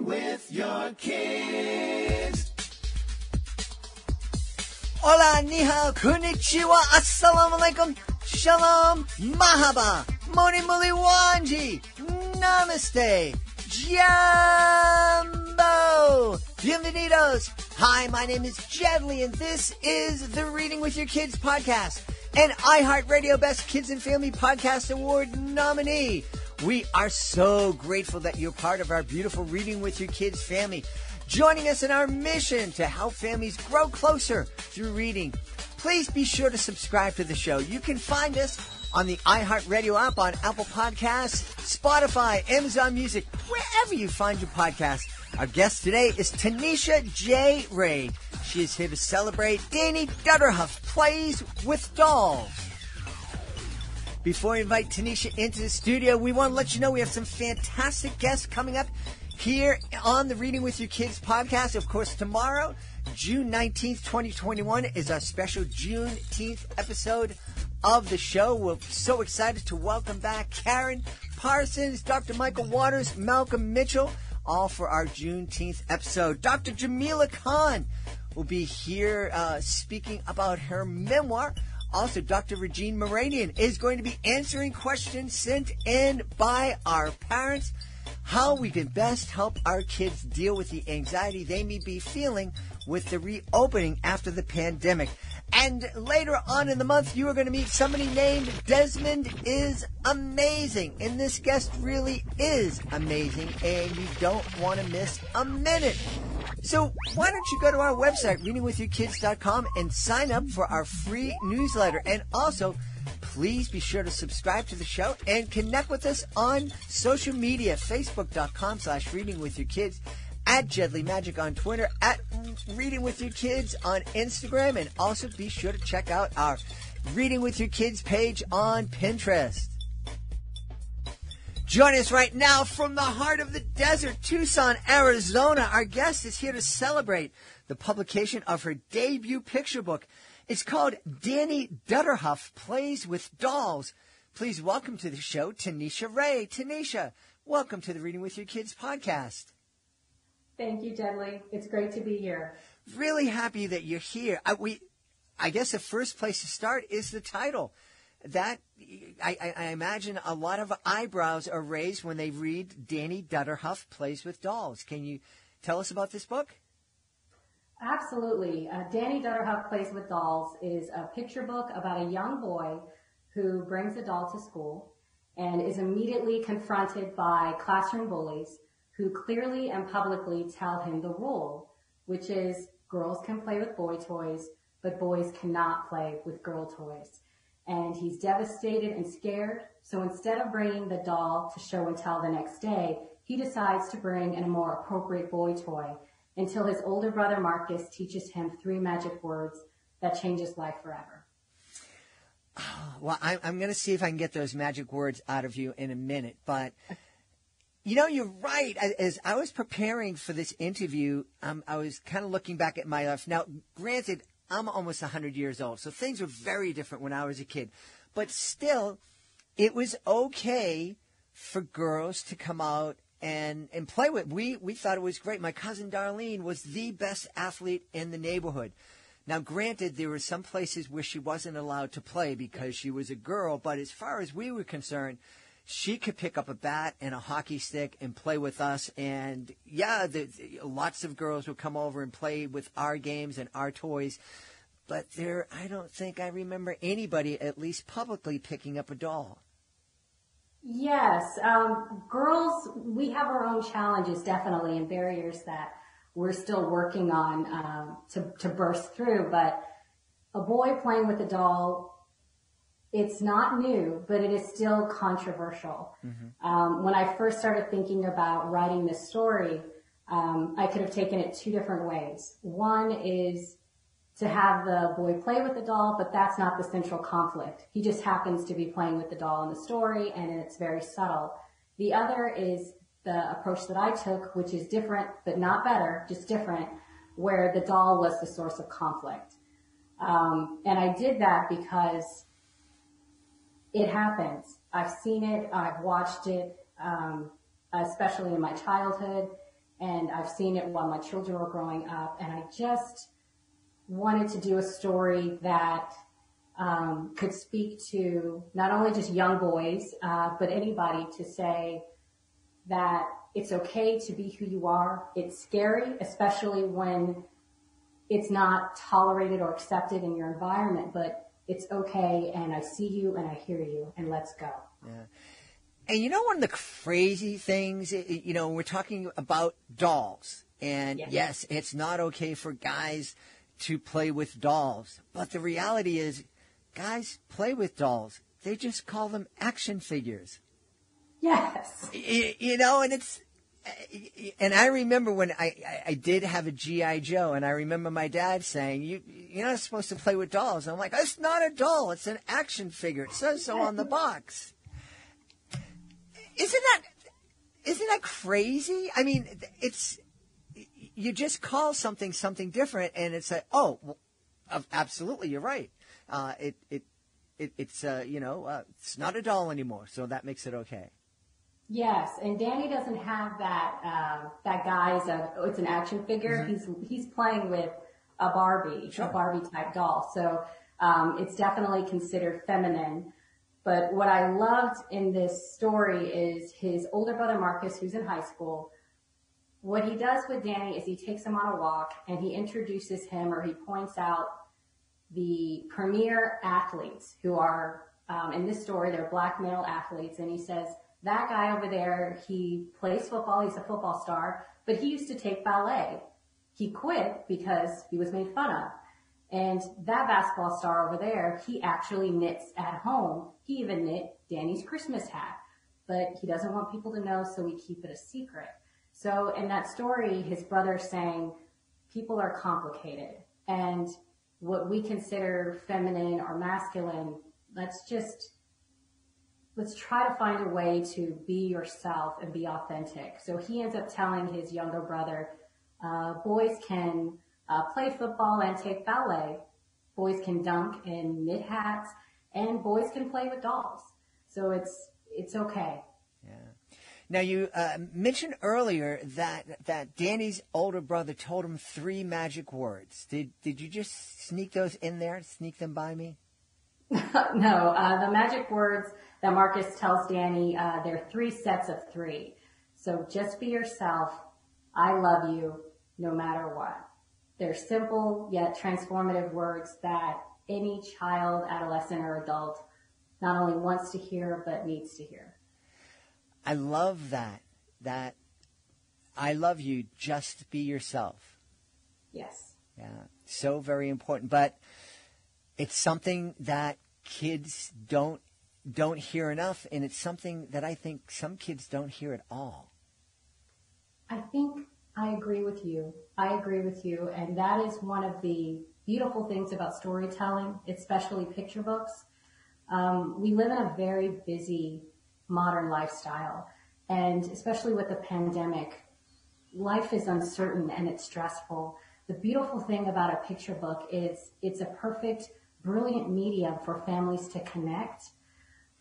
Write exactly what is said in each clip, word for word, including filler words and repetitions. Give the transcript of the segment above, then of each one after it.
Reading with Your Kids. Hola, ni hao, konnichiwa, assalamu alaikum, shalom, mahaba, moni muli wanji, namaste, jambo, bienvenidos. Hi, my name is Jedley, and this is the Reading with Your Kids podcast, an iHeartRadio Best Kids and Family Podcast Award nominee. We are so grateful that you're part of our beautiful Reading with Your Kids family, joining us in our mission to help families grow closer through reading. Please be sure to subscribe to the show. You can find us on the iHeartRadio app, on Apple Podcasts, Spotify, Amazon Music, wherever you find your podcasts. Our guest today is Tanisha J. Ray. She is here to celebrate Danny Dutterhuff Plays with Dolls. Before we invite Tanisha into the studio, we want to let you know we have some fantastic guests coming up here on the Reading with Your Kids podcast. Of course, tomorrow, June nineteenth, twenty twenty-one, is our special Juneteenth episode of the show. We're so excited to welcome back Karen Parsons, Doctor Michael Waters, Malcolm Mitchell, all for our Juneteenth episode. Doctor Jamila Khan will be here uh, speaking about her memoir. Also, Doctor Regine Moranian is going to be answering questions sent in by our parents, how we can best help our kids deal with the anxiety they may be feeling with the reopening after the pandemic. And later on in the month, you are going to meet somebody named Desmond is Amazing. And this guest really is amazing, and you don't want to miss a minute. So why don't you go to our website, reading with your kids dot com, and sign up for our free newsletter. And also, please be sure to subscribe to the show and connect with us on social media, facebook.com slash readingwithyourkids, at Jedley Magic on Twitter, at Reading With Your Kids on Instagram, and also be sure to check out our Reading With Your Kids page on Pinterest. Join us right now from the heart of the desert, Tucson, Arizona. Our guest is here to celebrate the publication of her debut picture book. It's called Danny Dutterhuff Plays with Dolls. Please welcome to the show, Tanisha Ray. Tanisha, welcome to the Reading With Your Kids podcast. Thank you, Jedley. It's great to be here. Really happy that you're here. I, we, I guess the first place to start is the title. That I, I imagine a lot of eyebrows are raised when they read Danny Dutterhuff Plays with Dolls. Can you tell us about this book? Absolutely. Uh, Danny Dutterhuff Plays with Dolls is a picture book about a young boy who brings a doll to school and is immediately confronted by classroom bullies who clearly and publicly tell him the rule, which is girls can play with boy toys, but boys cannot play with girl toys. And he's devastated and scared. So instead of bringing the doll to show and tell the next day, he decides to bring in a more appropriate boy toy until his older brother Marcus teaches him three magic words that change his life forever. Well, I'm going to see if I can get those magic words out of you in a minute. But, you know, you're right. As I was preparing for this interview, um, I was kind of looking back at my life. Now, granted, I'm almost one hundred years old, so things were very different when I was a kid. But still, it was okay for girls to come out and, and play with. We we thought it was great. My cousin Darlene was the best athlete in the neighborhood. Now, granted, there were some places where she wasn't allowed to play because she was a girl. But as far as we were concerned, she could pick up a bat and a hockey stick and play with us. And, yeah, the, the, lots of girls would come over and play with our games and our toys. But there, I don't think I remember anybody, at least publicly, picking up a doll. Yes. Um, girls, we have our own challenges, definitely, and barriers that we're still working on um, to, to burst through. But a boy playing with a doll, it's not new, but it is still controversial. Mm-hmm. Um, when I first started thinking about writing this story, um, I could have taken it two different ways. One is to have the boy play with the doll, but that's not the central conflict. He just happens to be playing with the doll in the story, and it's very subtle. The other is the approach that I took, which is different, but not better, just different, where the doll was the source of conflict. Um, and I did that because it happens. I've seen it. I've watched it, um, especially in my childhood. and I've seen it while my children were growing up, and I just wanted to do a story that um, could speak to not only just young boys, uh, but anybody, to say that it's okay to be who you are. It's scary, especially when it's not tolerated or accepted in your environment, but it's okay, and I see you, and I hear you, and let's go. Yeah. And you know, one of the crazy things, you know, we're talking about dolls, and yes, yes it's not okay for guys to play with dolls, but the reality is guys play with dolls. They just call them action figures. Yes. You, you know, and it's, and I remember when I, I did have a G I Joe, and I remember my dad saying, you, you're not supposed to play with dolls. And I'm like, it's not a doll. It's an action figure. It says so on the box. Isn't that, isn't that crazy? I mean, it's, you just call something something different, and it's like, oh, well, absolutely, you're right. Uh, it, it, it, it's, uh, you know, uh, it's not a doll anymore, so that makes it okay. Yes, and Danny doesn't have that uh, that guise of, oh, it's an action figure. Mm-hmm. He's he's playing with a Barbie, sure. a Barbie-type doll. So um, it's definitely considered feminine. But what I loved in this story is his older brother, Marcus, who's in high school. What he does with Danny is he takes him on a walk, and he introduces him, or he points out the premier athletes who are, um, in this story, they're black male athletes. And he says, that guy over there, he plays football. He's a football star, but he used to take ballet. He quit because he was made fun of. And that basketball star over there, he actually knits at home. He even knit Danny's Christmas hat, but he doesn't want people to know, so we keep it a secret. So in that story, his brother's saying, people are complicated, and what we consider feminine or masculine, let's just, let's try to find a way to be yourself and be authentic. So he ends up telling his younger brother, uh, boys can uh, play football and take ballet. Boys can dunk and knit hats, and boys can play with dolls. So it's, it's okay. Yeah. Now, you uh, mentioned earlier that that Danny's older brother told him three magic words. Did did you just sneak those in there, sneak them by me? no, uh, the magic words that Marcus tells Danny, uh, they're three sets of three. So just be yourself, I love you, no matter what. They're simple yet transformative words that any child, adolescent, or adult not only wants to hear but needs to hear. I love that, that I love you, just be yourself. Yes. Yeah, so very important. But it's something that kids don't don't hear enough, and it's something that I think some kids don't hear at all. I think I agree with you. I agree with you, and that is one of the beautiful things about storytelling, especially picture books. Um, we live in a very busy modern lifestyle, and especially with the pandemic, life is uncertain and it's stressful. The beautiful thing about a picture book is it's a perfect, brilliant medium for families to connect,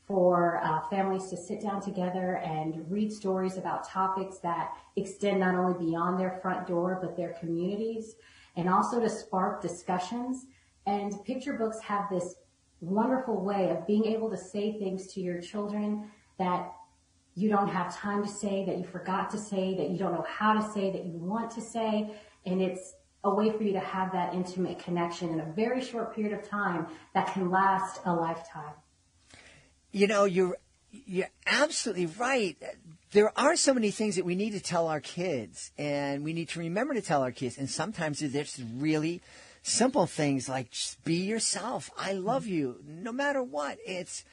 for uh, families to sit down together and read stories about topics that extend not only beyond their front door but their communities, and also to spark discussions. And picture books have this wonderful way of being able to say things to your children that you don't have time to say, that you forgot to say, that you don't know how to say, that you want to say. And it's a way for you to have that intimate connection in a very short period of time that can last a lifetime. You know, you're, you're absolutely right. There are so many things that we need to tell our kids, and we need to remember to tell our kids. And sometimes there's really simple things like, just be yourself. I love you, no matter what. It's,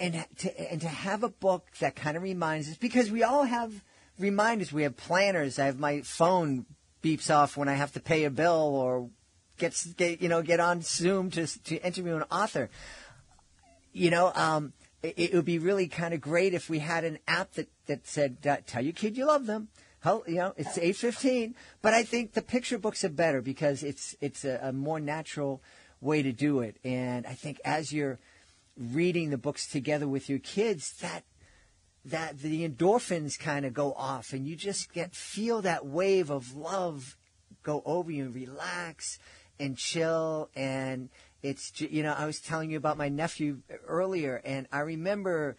And to, and to have a book that kind of reminds us, because we all have reminders. We have planners. I have my phone beeps off when I have to pay a bill or get, get you know, get on Zoom to to interview an author. You know, um, it, it would be really kind of great if we had an app that, that said, uh, tell your kid you love them. How, you know, it's eight fifteen. But I think the picture books are better because it's, it's a, a more natural way to do it. And I think as you're reading the books together with your kids, that that the endorphins kind of go off, and you just get feel that wave of love go over you and relax and chill. And it's, you know, I was telling you about my nephew earlier, and I remember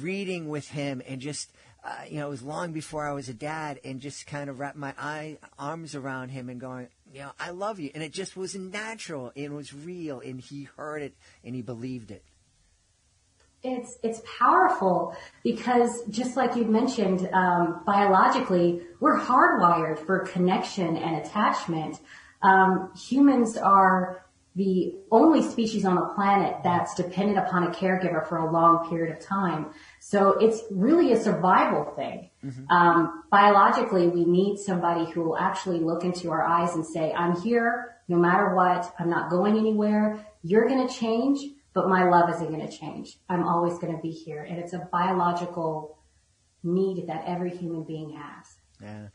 reading with him and just, uh, you know, it was long before I was a dad, and just kind of wrapped my eye, arms around him and going, you know, I love you. And it just was natural. It was real, and he heard it and he believed it. It's it's powerful because just like you mentioned, um, biologically, we're hardwired for connection and attachment. Um, humans are the only species on the planet that's dependent upon a caregiver for a long period of time. So it's really a survival thing. Mm-hmm. Um, biologically, we need somebody who will actually look into our eyes and say, I'm here no matter what. I'm not going anywhere. You're going to change, but my love isn't going to change. I'm always going to be here. And it's a biological need that every human being has. Yeah.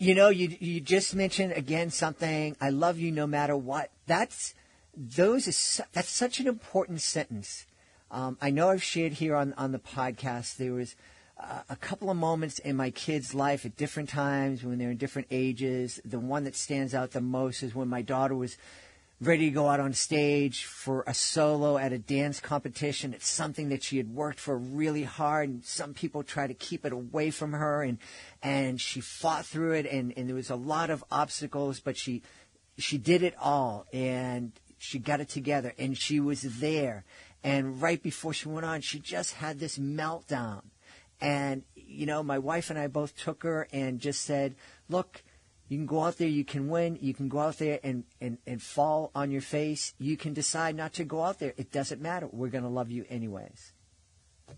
You know, you you just mentioned again something, I love you no matter what. That's those is, that's such an important sentence. Um, I know I've shared here on, on the podcast, there was uh, a couple of moments in my kids' life at different times when they're in different ages. The one that stands out the most is when my daughter was ready to go out on stage for a solo at a dance competition. It's something that she had worked for really hard, and some people try to keep it away from her, and and she fought through it, and, and there was a lot of obstacles, but she she did it all, and she got it together, and she was there. And right before she went on, she just had this meltdown. And, you know, my wife and I both took her and just said, look, you can go out there, you can win, you can go out there and, and, and fall on your face. You can decide not to go out there. It doesn't matter. We're going to love you anyways.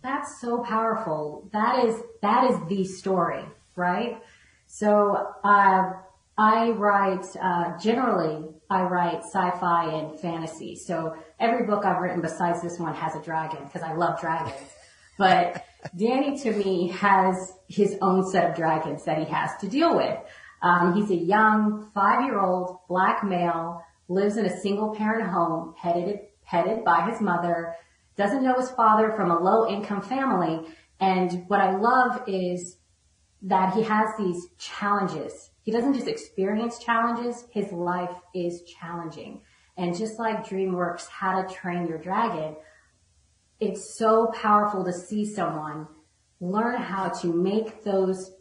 That's so powerful. That is, that is the story, right? So, uh, I write, uh, generally I write sci-fi and fantasy. So every book I've written besides this one has a dragon because I love dragons. But Danny to me has his own set of dragons that he has to deal with. Um, he's a young five-year-old black male, lives in a single-parent home, headed, headed by his mother, doesn't know his father, from a low-income family. And what I love is that he has these challenges. He doesn't just experience challenges. His life is challenging. And just like DreamWorks, How to Train Your Dragon, it's so powerful to see someone learn how to make those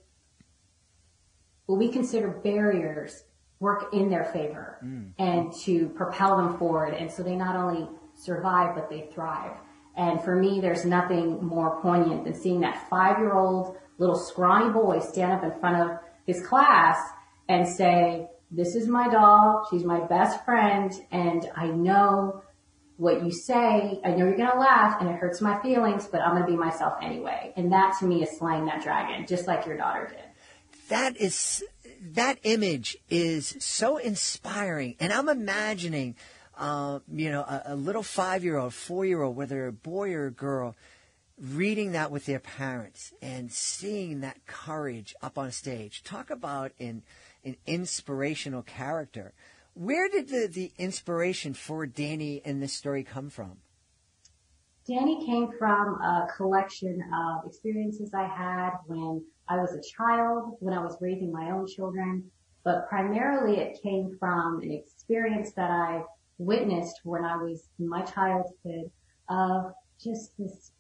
what we consider barriers work in their favor mm. and to propel them forward. And so they not only survive, but they thrive. And for me, there's nothing more poignant than seeing that five-year-old little scrawny boy stand up in front of his class and say, this is my doll. She's my best friend. And I know what you say. I know you're going to laugh and it hurts my feelings, but I'm going to be myself anyway. And that to me is slaying that dragon, just like your daughter did. That is, that image is so inspiring. And I'm imagining, uh, you know, a, a little five-year-old, four-year-old, whether a boy or a girl, reading that with their parents and seeing that courage up on stage. Talk about an, an inspirational character. Where did the, the inspiration for Danny in this story come from? Danny came from a collection of experiences I had when I was a child, when I was raising my own children, but primarily it came from an experience that I witnessed when I was in my childhood of just this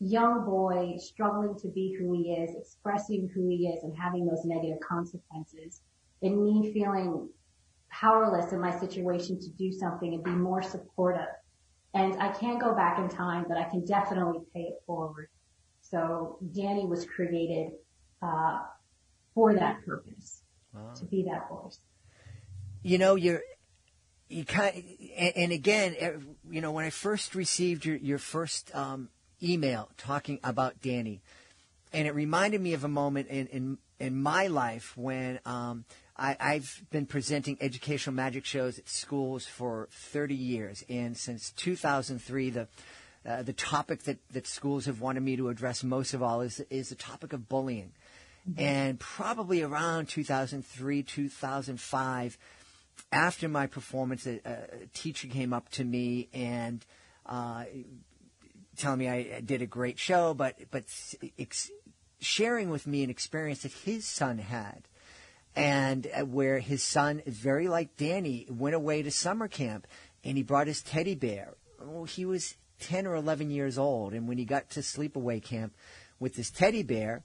young boy struggling to be who he is, expressing who he is, and having those negative consequences, and me feeling powerless in my situation to do something and be more supportive. And I can't go back in time, but I can definitely pay it forward. So Danny was created Uh, for that purpose, wow. to be that voice. You know, you're, you kind of, and, and again, you know, when I first received your, your first um, email talking about Danny, and it reminded me of a moment in, in, in my life when um, I, I've been presenting educational magic shows at schools for thirty years. And since two thousand three, the Uh, the topic that, that schools have wanted me to address most of all is is the topic of bullying. Mm-hmm. And probably around two thousand three, two thousand five, after my performance, a, a teacher came up to me and uh, telling me I did a great show, but but ex- sharing with me an experience that his son had, and where his son, very like Danny, went away to summer camp, and he brought his teddy bear. Oh, he was ten or eleven years old, and when he got to sleepaway camp with his teddy bear,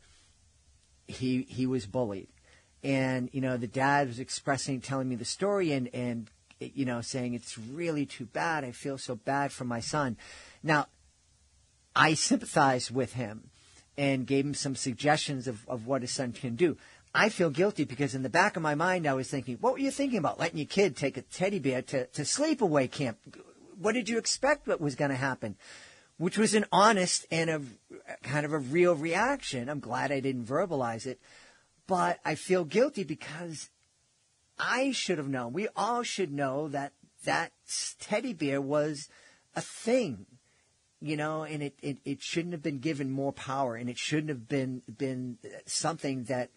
he he was bullied. And, you know, the dad was expressing, telling me the story, and, and you know, saying, it's really too bad. I feel so bad for my son. Now, I sympathized with him and gave him some suggestions of, of what his son can do. I feel guilty because in the back of my mind, I was thinking, what were you thinking about? Letting your kid take a teddy bear to, to sleepaway camp. What did you expect what was going to happen? Which was an honest and a kind of a real reaction. I'm glad I didn't verbalize it. But I feel guilty because I should have known. We all should know that that teddy bear was a thing, you know, and it, it, it shouldn't have been given more power, and it shouldn't have been been something that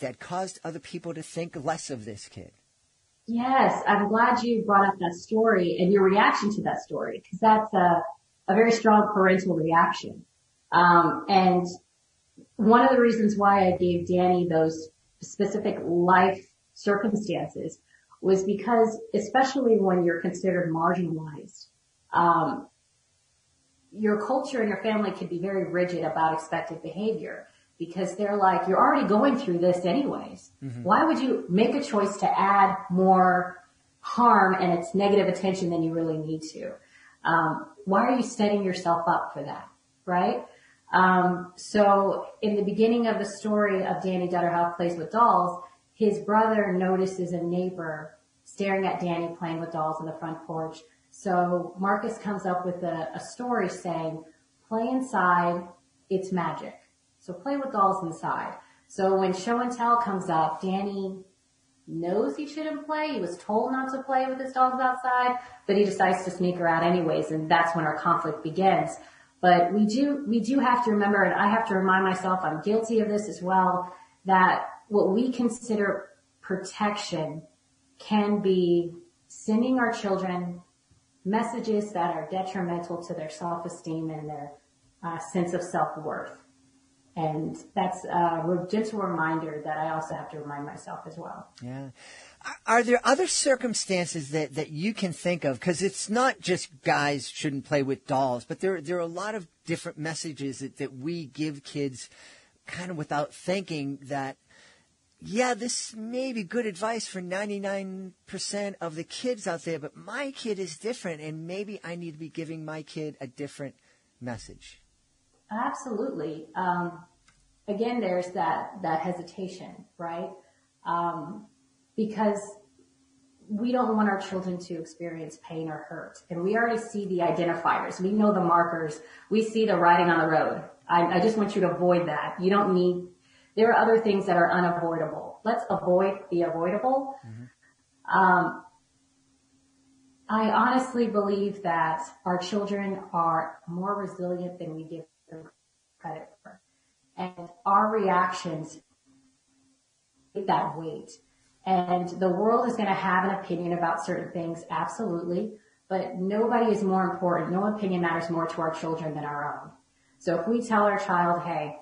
that caused other people to think less of this kid. Yes, I'm glad you brought up that story and your reaction to that story, because that's a, a very strong parental reaction. Um, and one of the reasons why I gave Danny those specific life circumstances was because, especially when you're considered marginalized, um, your culture and your family can be very rigid about expected behavior, because they're like, you're already going through this anyways. Mm-hmm. Why would you make a choice to add more harm and its negative attention than you really need to? Um, why are you setting yourself up for that, right? Um, so in the beginning of the story of Danny Dutterhuff Plays with Dolls, his brother notices a neighbor staring at Danny playing with dolls on the front porch. So Marcus comes up with a, a story saying, play inside, it's magic. So play with dolls inside. So when show and tell comes up, Danny knows he shouldn't play. He was told not to play with his dolls outside, but he decides to sneak her out anyways, and that's when our conflict begins. But we do, we do have to remember, and I have to remind myself, I'm guilty of this as well, that what we consider protection can be sending our children messages that are detrimental to their self-esteem and their uh, sense of self-worth. And that's a gentle reminder that I also have to remind myself as well. Yeah. Are there other circumstances that, that you can think of? Because it's not just guys shouldn't play with dolls, but there there are a lot of different messages that, that we give kids kind of without thinking that, yeah, this may be good advice for ninety-nine percent of the kids out there, but my kid is different, and maybe I need to be giving my kid a different message. Absolutely. Um, again, there's that, that hesitation, right? Um, because we don't want our children to experience pain or hurt. And we already see the identifiers. We know the markers. We see the writing on the road. I, I just want you to avoid that. You don't need, there are other things that are unavoidable. Let's avoid the avoidable. Mm-hmm. Um, I honestly believe that our children are more resilient than we give them credit for. And our reactions take that weight. And the world is going to have an opinion about certain things, absolutely, but nobody is more important. No opinion matters more to our children than our own. So if we tell our child, hey,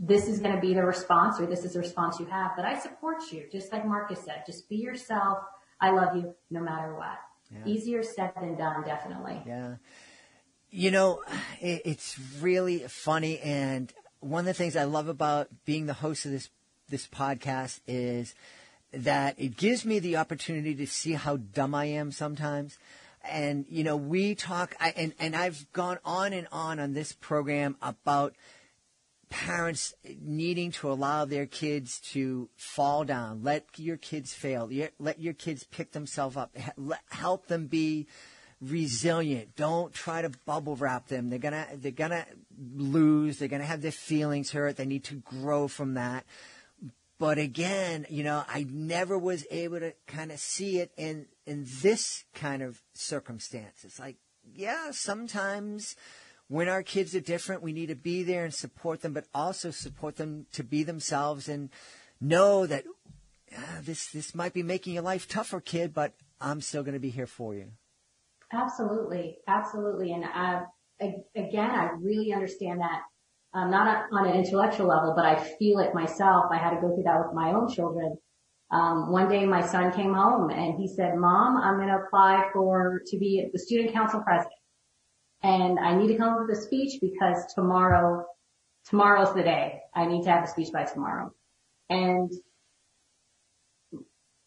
this is going to be the response, or this is the response you have, but I support you, just like Marcus said, just be yourself. I love you no matter what. Yeah. Easier said than done, definitely. Yeah. You know, it, it's really funny, and one of the things I love about being the host of this this podcast is that it gives me the opportunity to see how dumb I am sometimes. And, you know, we talk, I, and, and I've gone on and on on this program about parents needing to allow their kids to fall down, let your kids fail, let your kids pick themselves up, help them be resilient. Don't try to bubble wrap them. They're gonna, they're gonna lose. They're gonna have their feelings hurt. They need to grow from that. But again, you know, I never was able to kind of see it in, in this kind of circumstance. It's like, yeah, sometimes when our kids are different, we need to be there and support them, but also support them to be themselves and know that ah, this, this might be making your life tougher, kid, but I'm still going to be here for you. Absolutely. Absolutely. And I, again, I really understand that, um, not on an intellectual level, but I feel it myself. I had to go through that with my own children. Um, one day my son came home and he said, Mom, I'm going to apply for, to be the student council president. And I need to come up with a speech because tomorrow, tomorrow's the day. I need to have a speech by tomorrow. And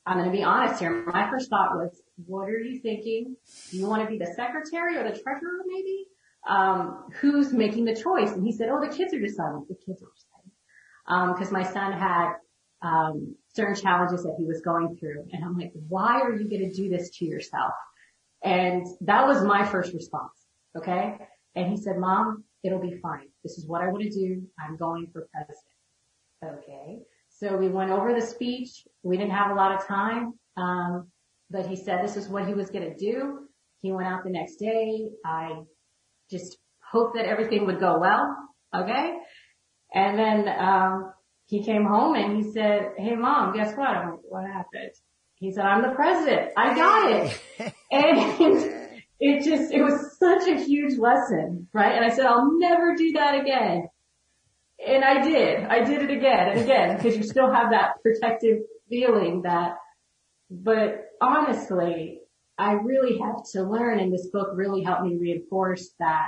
I'm going to be honest here. My first thought was, what are you thinking? Do you want to be the secretary or the treasurer maybe? Um, who's making the choice? And he said, oh, the kids are deciding. The kids are deciding. Um, cause my son had, um, certain challenges that he was going through. And I'm like, why are you going to do this to yourself? And that was my first response. Okay. And he said, Mom, it'll be fine. This is what I want to do. I'm going for president. Okay. So we went over the speech. We didn't have a lot of time. Um, but he said this is what he was going to do. He went out the next day. I just hoped that everything would go well. Okay. And then, um, he came home and he said, hey, Mom, guess what? I'm like, what happened? He said, I'm the president. I got it. And it just, it was such a huge lesson, right? And I said, I'll never do that again. And I did. I did it again and again, because you still have that protective feeling that, but honestly, I really had to learn, and this book really helped me reinforce that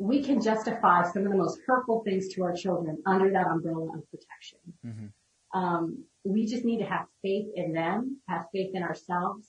we can justify some of the most hurtful things to our children under that umbrella of protection. Mm-hmm. Um, we just need to have faith in them, have faith in ourselves,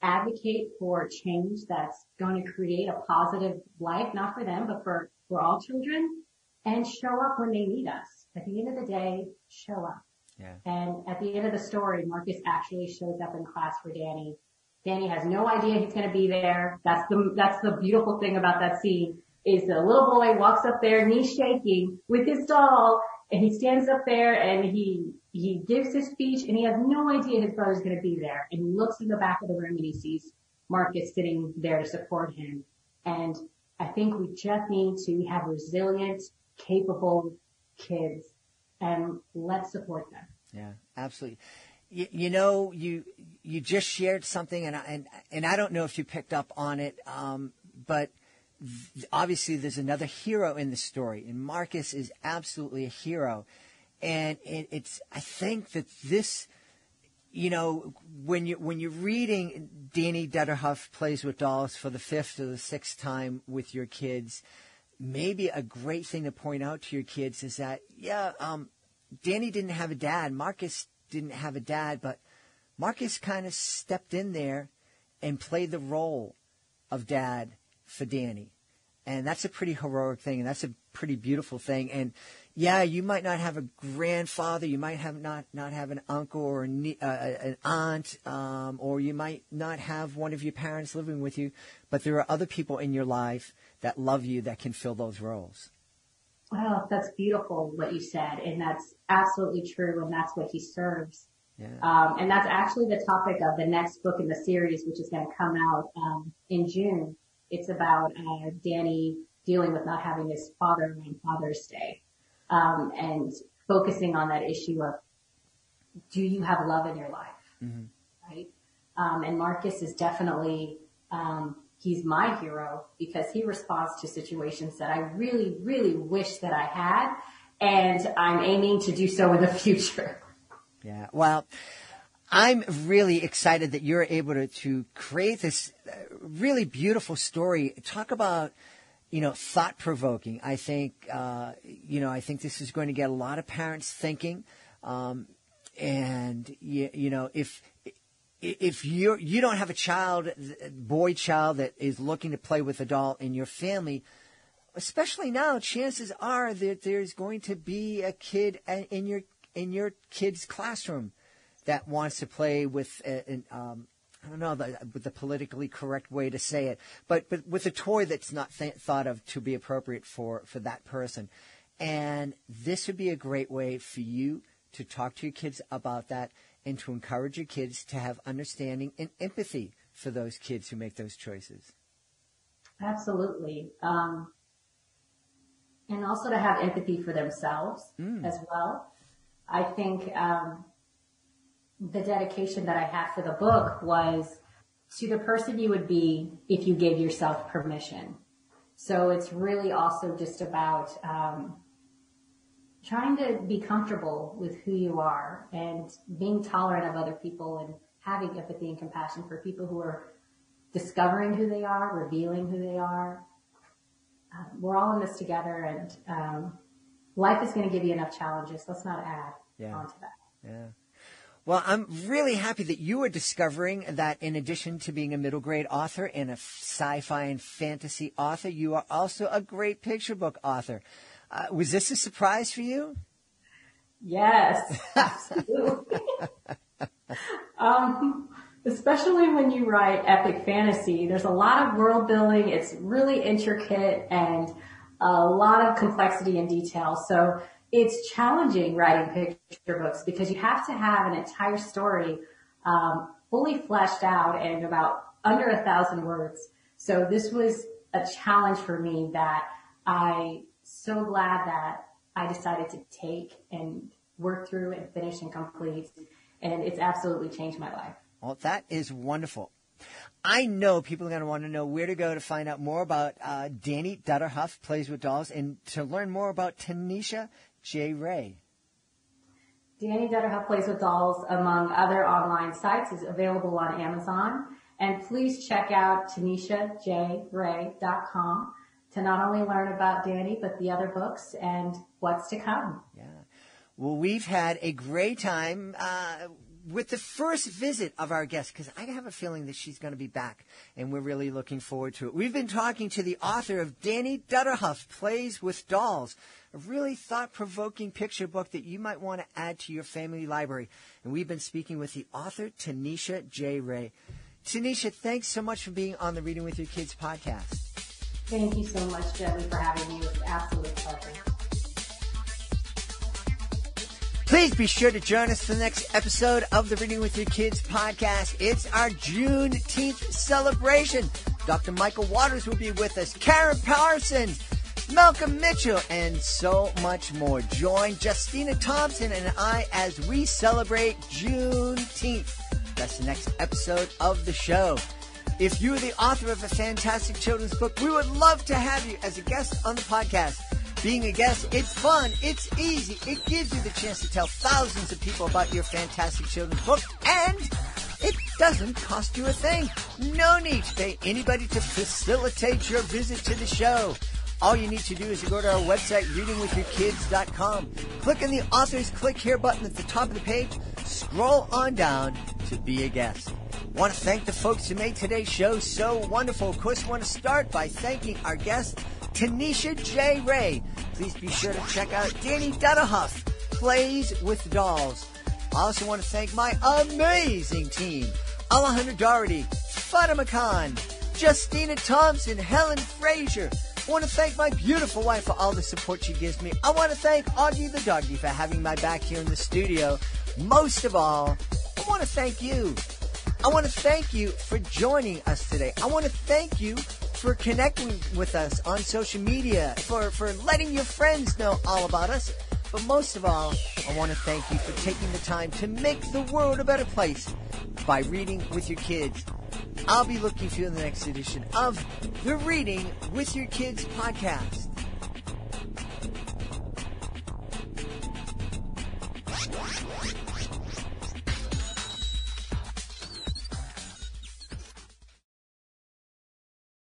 advocate for change that's going to create a positive life, not for them, but for, for all children, and show up when they need us. At the end of the day, show up. Yeah. And at the end of the story, Marcus actually shows up in class for Danny. Danny has no idea he's going to be there. That's the, that's the beautiful thing about that scene, is the little boy walks up there, knees shaking, with his doll, and he stands up there and he, he gives his speech, and he has no idea his brother's going to be there. And he looks in the back of the room and he sees Marcus sitting there to support him. And I think we just need to have resilient, capable kids, and let's support them. Yeah, absolutely. You, you know, you you just shared something, and I, and and I don't know if you picked up on it, um, but th- obviously there's another hero in the story, and Marcus is absolutely a hero. And it, it's, I think that this, you know, when you when you're reading Danny Dutterhuff Plays with Dolls for the fifth or the sixth time with your kids, maybe a great thing to point out to your kids is that, yeah, um, Danny didn't have a dad, Marcus didn't have a dad, but Marcus kind of stepped in there and played the role of dad for Danny. And that's a pretty heroic thing, and that's a pretty beautiful thing. And yeah, you might not have a grandfather, you might have not, not have an uncle or a, uh, an aunt, um, or you might not have one of your parents living with you, but there are other people in your life that love you that can fill those roles. Well, that's beautiful what you said, and that's absolutely true, and that's what he serves. Yeah. Um, and that's actually the topic of the next book in the series, which is going to come out um, in June. It's about uh, Danny dealing with not having his father on Father's Day, um, and focusing on that issue of, do you have love in your life? Mm-hmm. Right? Um, and Marcus is definitely, um, he's my hero, because he responds to situations that I really, really wish that I had, and I'm aiming to do so in the future. Yeah, well, I'm really excited that you're able to, to create this really beautiful story. Talk about, you know, thought-provoking. I think, uh, you know, I think this is going to get a lot of parents thinking. Um, and, you, you know, if if you you don't have a child, boy child, that is looking to play with a doll in your family, especially now, chances are that there's going to be a kid in your in your kid's classroom that wants to play with an, um, I don't know the, the politically correct way to say it, but, but with a toy that's not th- thought of to be appropriate for, for that person. And this would be a great way for you to talk to your kids about that, and to encourage your kids to have understanding and empathy for those kids who make those choices. Absolutely. Um, and also to have empathy for themselves mm. as well. I think, um, the dedication that I had for the book was to the person you would be if you gave yourself permission. So it's really also just about um, trying to be comfortable with who you are and being tolerant of other people and having empathy and compassion for people who are discovering who they are, revealing who they are. Uh, we're all in this together, and um, life is going to give you enough challenges. Let's not add yeah. on to that. Yeah. Well, I'm really happy that you are discovering that in addition to being a middle grade author and a sci-fi and fantasy author, you are also a great picture book author. Uh, was this a surprise for you? Yes, absolutely. um, especially when you write epic fantasy, there's a lot of world building. It's really intricate and a lot of complexity and detail. So it's challenging writing picture books because you have to have an entire story um, fully fleshed out and about under a thousand words. So this was a challenge for me that I so glad that I decided to take and work through and finish and complete. And it's absolutely changed my life. Well, that is wonderful. I know people are going to want to know where to go to find out more about uh, Danny Dutterhuff Plays with Dolls and to learn more about Tanisha J. Ray. Danny Dutterhuff Plays with Dolls, among other online sites, is available on Amazon. And please check out tanisha j ray dot com to not only learn about Danny, but the other books and what's to come. Yeah. Well, we've had a great time uh with the first visit of our guest, because I have a feeling that she's going to be back, and we're really looking forward to it. We've been talking to the author of Danny Dutterhuff Plays with Dolls, a really thought-provoking picture book that you might want to add to your family library. And we've been speaking with the author, Tanisha J. Ray. Tanisha, thanks so much for being on the Reading with Your Kids podcast. Thank you so much, Debbie, for having me. It was an absolute pleasure. Please be sure to join us for the next episode of the Reading with Your Kids podcast. It's our Juneteenth celebration. Doctor Michael Waters will be with us, Karen Parsons, Malcolm Mitchell, and so much more. Join Justina Thompson and I as we celebrate Juneteenth. That's the next episode of the show. If you're the author of a fantastic children's book, we would love to have you as a guest on the podcast. Being a guest, it's fun, it's easy, it gives you the chance to tell thousands of people about your fantastic children's book, and it doesn't cost you a thing. No need to pay anybody to facilitate your visit to the show. All you need to do is to go to our website, reading with your kids dot com. Click on the Authors Click Here button at the top of the page. Scroll on down to be a guest. Want to thank the folks who made today's show so wonderful. Of course, want to start by thanking our guest, Tanisha J. Ray. Please be sure to check out Danny Dutterhuff Plays with Dolls. I also want to thank my amazing team, Alejandra Dougherty, Fatima Khan, Justina Thompson, Helen Frazier. I want to thank my beautiful wife for all the support she gives me. I want to thank Augie the Doggie for having my back here in the studio. Most of all, I want to thank you. I want to thank you for joining us today. I want to thank you for connecting with us on social media, for, for letting your friends know all about us. But most of all, I want to thank you for taking the time to make the world a better place by reading with your kids. I'll be looking for you in the next edition of the Reading with Your Kids podcast.